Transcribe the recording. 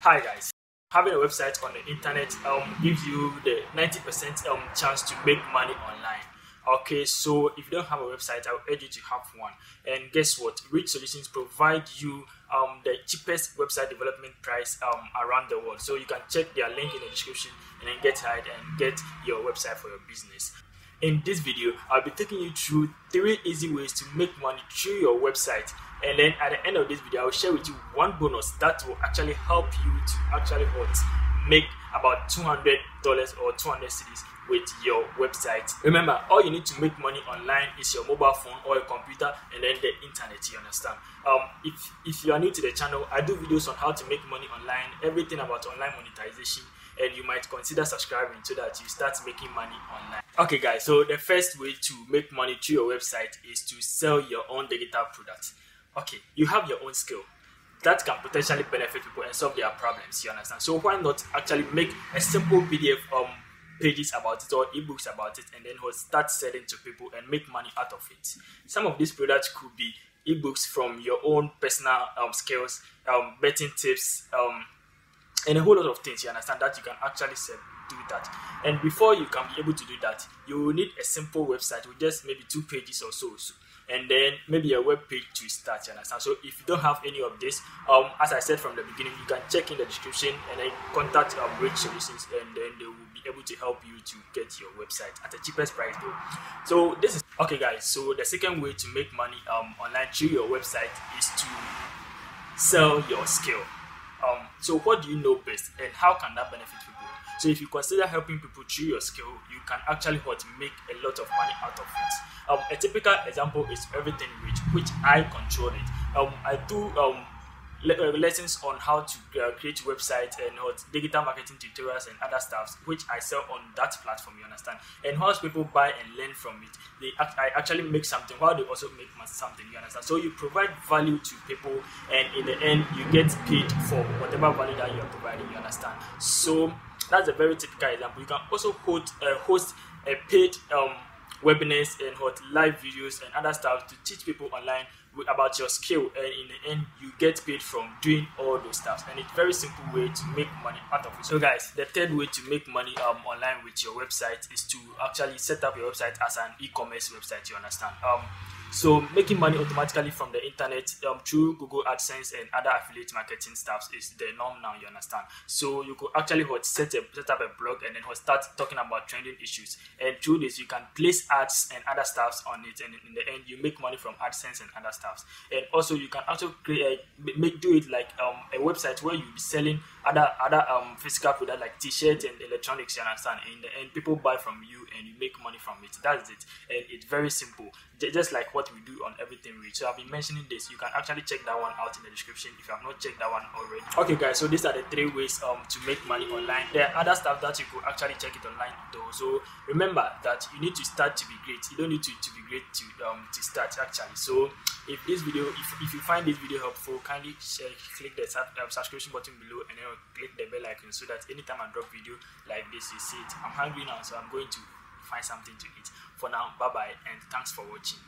Hi guys, having a website on the internet gives you the 90% chance to make money online. Okay, so if you don't have a website, I would urge you to have one. And guess what? Rich Solutions provide you the cheapest website development price around the world. So you can check their link in the description and then get hired and get your website for your business. In this video, I'll be taking you through 3 easy ways to make money through your website. And then at the end of this video, I'll share with you one bonus that will actually help you to actually make about $200 or 200 cedis with your website. Remember, all you need to make money online is your mobile phone or your computer and then the internet, you understand? If you are new to the channel, I do videos on how to make money online, everything about online monetization, and you might consider subscribing so that you start making money online. Okay guys, so the first way to make money through your website is to sell your own digital product. Okay, you have your own skill that can potentially benefit people and solve their problems, you understand? So why not actually make a simple PDF pages about it or ebooks about it, and then start selling to people and make money out of it. Some of these products could be ebooks from your own personal skills, betting tips, and a whole lot of things, you understand, that you can actually do that. And before you can be able to do that, you will need a simple website with just maybe 2 pages or so, and then maybe a web page to start, you understand? So if you don't have any of this, as I said from the beginning, you can check in the description and then contact Rich Solutions, and then they will be able to help you to get your website at the cheapest price though. So this is okay guys, so the second way to make money online through your website is to sell your skill. So what do you know best and how can that benefit people? So if you consider helping people through your skill, you can actually make a lot of money out of it. A typical example is Everything Rich, which I control it. I do lessons on how to create websites and digital marketing tutorials and other stuff, which I sell on that platform, you understand? And once people buy and learn from it, I actually make something while they also make something, you understand? So you provide value to people, and in the end you get paid for whatever value that you are providing, you understand? So that's a very typical example. You can also host a paid webinars and live videos and other stuff to teach people online about your skill, and in the end you get paid from doing all those stuff, and it's a very simple way to make money out of it. So guys, the third way to make money online with your website is to actually set up your website as an e-commerce website, you understand? So making money automatically from the internet through Google AdSense and other affiliate marketing stuff is the norm now, you understand? So you could actually set up a blog and then start talking about trending issues, and through this you can place ads and other stuffs on it, and in the end you make money from AdSense and other stuff. And also you can also create do it like a website where you'll be selling other physical products like t-shirts and electronics, you understand? And in the end people buy from you and you make money from it. That's it, and it's very simple, just like what we do on Everything Rich. So I've been mentioning this. You can actually check that one out in the description if you have not checked that one already. Okay guys, so these are the 3 ways to make money online. There are other stuff that you could actually check it online though. So remember that you need to start to be great. You don't need to be great to start actually. So if this video, if you find this video helpful, kindly click the subscription button below and then click the bell icon so that anytime I drop video like this you see it. I'm hungry now, so I'm going to find something to eat. For now, bye bye, and thanks for watching.